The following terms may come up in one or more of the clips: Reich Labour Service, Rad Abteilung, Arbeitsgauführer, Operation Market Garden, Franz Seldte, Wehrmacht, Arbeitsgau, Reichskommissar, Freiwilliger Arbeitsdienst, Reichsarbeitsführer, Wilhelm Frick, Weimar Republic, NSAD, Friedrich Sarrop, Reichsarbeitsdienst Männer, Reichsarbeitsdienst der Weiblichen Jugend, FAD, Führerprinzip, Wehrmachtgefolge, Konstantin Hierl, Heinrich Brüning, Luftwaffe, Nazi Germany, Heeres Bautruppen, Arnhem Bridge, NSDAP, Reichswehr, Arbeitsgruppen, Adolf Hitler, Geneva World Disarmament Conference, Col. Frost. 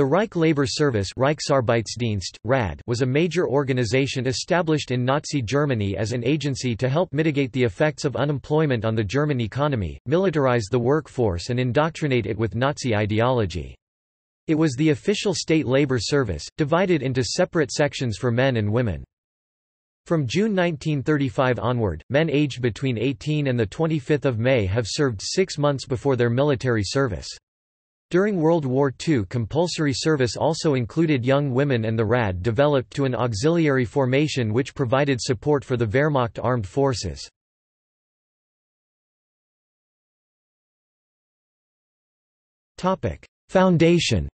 The Reich Labor Service Reichsarbeitsdienst, RAD, was a major organization established in Nazi Germany as an agency to help mitigate the effects of unemployment on the German economy, militarize the workforce and indoctrinate it with Nazi ideology. It was the official state labor service, divided into separate sections for men and women. From June 1935 onward, men aged between 18 and 25 May have served 6 months before their military service. During World War II, compulsory service also included young women, and the RAD developed to an auxiliary formation which provided support for the Wehrmacht armed forces. Foundation.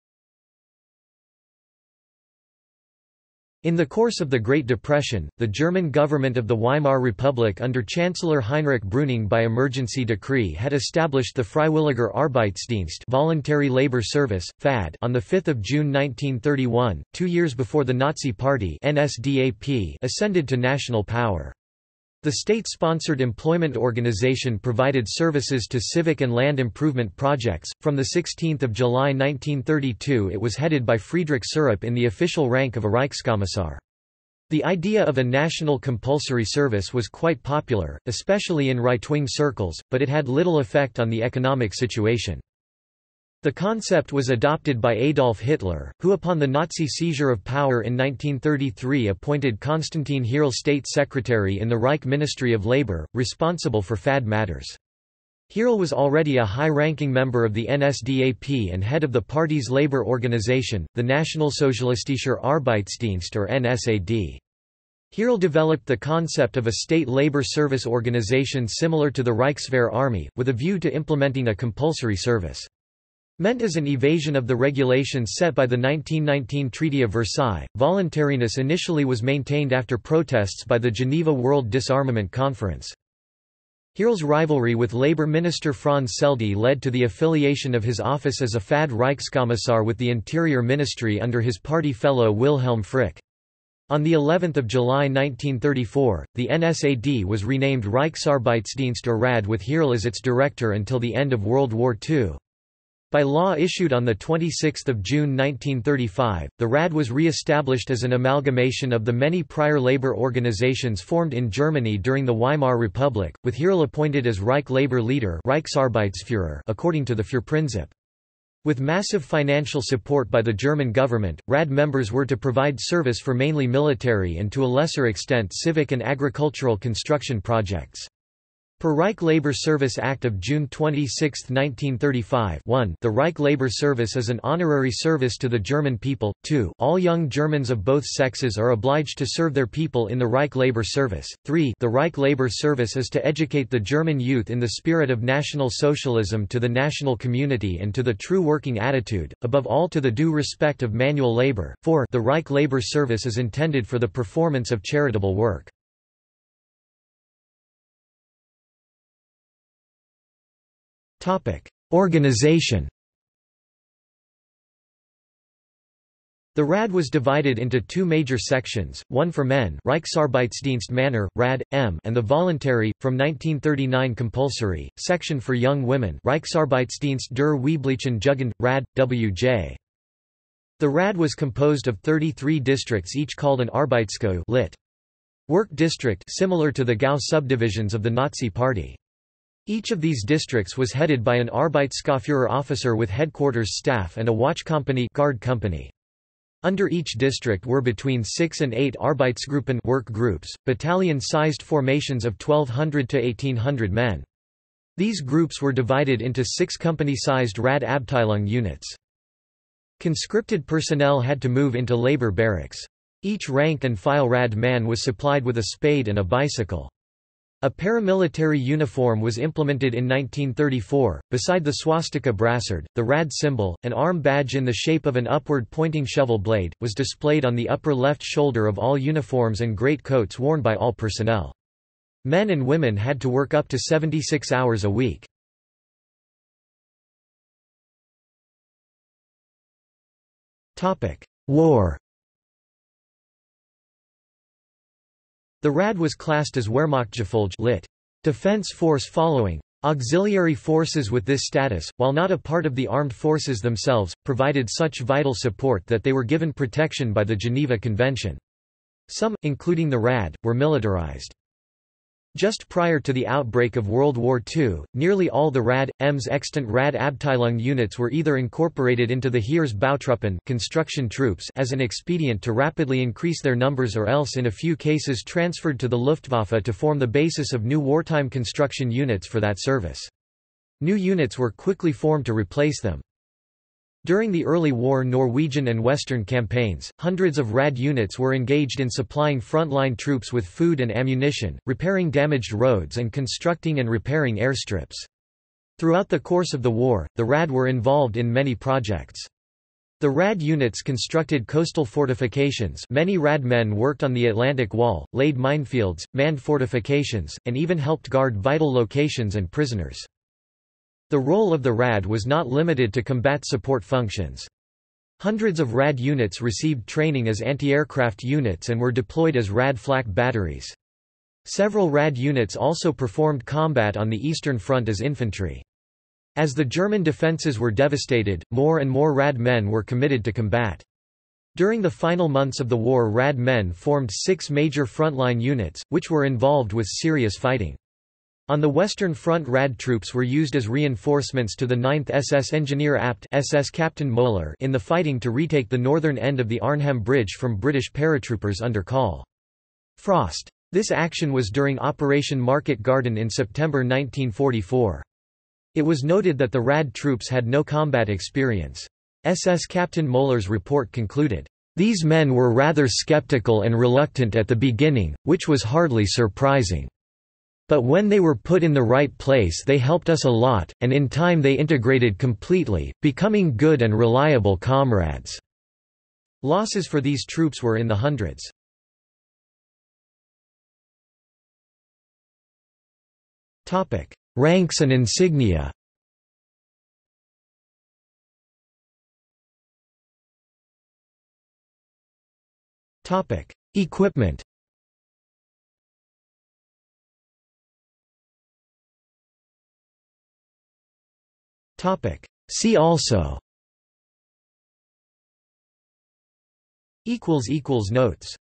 In the course of the Great Depression, the German government of the Weimar Republic under Chancellor Heinrich Brüning by emergency decree had established the Freiwilliger Arbeitsdienst (Voluntary Labor Service, FAD) on 5 June 1931, 2 years before the Nazi Party (NSDAP) ascended to national power. The state-sponsored employment organization provided services to civic and land improvement projects. From 16 July 1932 it was headed by Friedrich Sarrop in the official rank of a Reichskommissar. The idea of a national compulsory service was quite popular, especially in right-wing circles, but it had little effect on the economic situation. The concept was adopted by Adolf Hitler, who upon the Nazi seizure of power in 1933 appointed Konstantin Hierl State Secretary in the Reich Ministry of Labor, responsible for FAD matters. Hierl was already a high-ranking member of the NSDAP and head of the party's labor organization, the Nationalsozialistischer Arbeitsdienst or NSAD. Hierl developed the concept of a state labor service organization similar to the Reichswehr Army, with a view to implementing a compulsory service. Meant as an evasion of the regulations set by the 1919 Treaty of Versailles, voluntariness initially was maintained after protests by the Geneva World Disarmament Conference. Hierl's rivalry with Labour Minister Franz Seldte led to the affiliation of his office as a FAD Reichskommissar with the Interior Ministry under his party fellow Wilhelm Frick. On the 11th of July 1934, the NSAD was renamed Reichsarbeitsdienst or RAD with Hierl as its director until the end of World War II. By law issued on 26 June 1935, the RAD was re-established as an amalgamation of the many prior labor organizations formed in Germany during the Weimar Republic, with Hierl appointed as Reich labor leader Reichsarbeitsführer according to the Führerprinzip. With massive financial support by the German government, RAD members were to provide service for mainly military and to a lesser extent civic and agricultural construction projects. Per Reich Labor Service Act of June 26, 1935 (1), the Reich Labor Service is an honorary service to the German people. 2) All young Germans of both sexes are obliged to serve their people in the Reich Labor Service. 3) The Reich Labor Service is to educate the German youth in the spirit of National Socialism, to the national community and to the true working attitude, above all to the due respect of manual labor. 4) The Reich Labor Service is intended for the performance of charitable work. Organization. The RAD was divided into two major sections, one for men Reichsarbeitsdienst Männer, RAD, M, and the voluntary, from 1939 compulsory, section for young women Reichsarbeitsdienst der Weiblichen Jugend, RAD, WJ. The RAD was composed of 33 districts each called an Arbeitsgau lit. Work district similar to the Gau subdivisions of the Nazi Party. Each of these districts was headed by an Arbeitsgauführer officer with headquarters staff and a watch company, guard company. Under each district were between 6 and 8 Arbeitsgruppen work groups, battalion-sized formations of 1,200 to 1,800 men. These groups were divided into 6 company-sized Rad Abteilung units. Conscripted personnel had to move into labor barracks. Each rank-and-file Rad man was supplied with a spade and a bicycle. A paramilitary uniform was implemented in 1934. Beside the swastika brassard, the RAD symbol, an arm badge in the shape of an upward-pointing shovel blade, was displayed on the upper left shoulder of all uniforms and great coats worn by all personnel. Men and women had to work up to 76 hours a week. War. The RAD was classed as Wehrmachtgefolge lit. Defense Force following Auxiliary forces with this status, while not a part of the armed forces themselves, provided such vital support that they were given protection by the Geneva Convention. Some, including the RAD, were militarized. Just prior to the outbreak of World War II, nearly all the Rad. M's extant Rad Abteilung units were either incorporated into the Heeres Bautruppen construction troops as an expedient to rapidly increase their numbers, or else in a few cases transferred to the Luftwaffe to form the basis of new wartime construction units for that service. New units were quickly formed to replace them. During the early war Norwegian and Western campaigns, hundreds of RAD units were engaged in supplying frontline troops with food and ammunition, repairing damaged roads and constructing and repairing airstrips. Throughout the course of the war, the RAD were involved in many projects. The RAD units constructed coastal fortifications, many RAD men worked on the Atlantic Wall, laid minefields, manned fortifications, and even helped guard vital locations and prisoners. The role of the RAD was not limited to combat support functions. Hundreds of RAD units received training as anti-aircraft units and were deployed as RAD flak batteries. Several RAD units also performed combat on the Eastern Front as infantry. As the German defenses were devastated, more and more RAD men were committed to combat. During the final months of the war, RAD men formed 6 major frontline units, which were involved with serious fighting. On the Western Front, RAD troops were used as reinforcements to the 9th SS Engineer Apt SS Captain Moeller in the fighting to retake the northern end of the Arnhem Bridge from British paratroopers under Col. Frost. This action was during Operation Market Garden in September 1944. It was noted that the RAD troops had no combat experience. SS Captain Moeller's report concluded, "These men were rather skeptical and reluctant at the beginning, which was hardly surprising. But when they were put in the right place they helped us a lot, and in time they integrated completely, becoming good and reliable comrades." Losses for these troops were in the hundreds. Ranks and insignia. Equipment. See also. Notes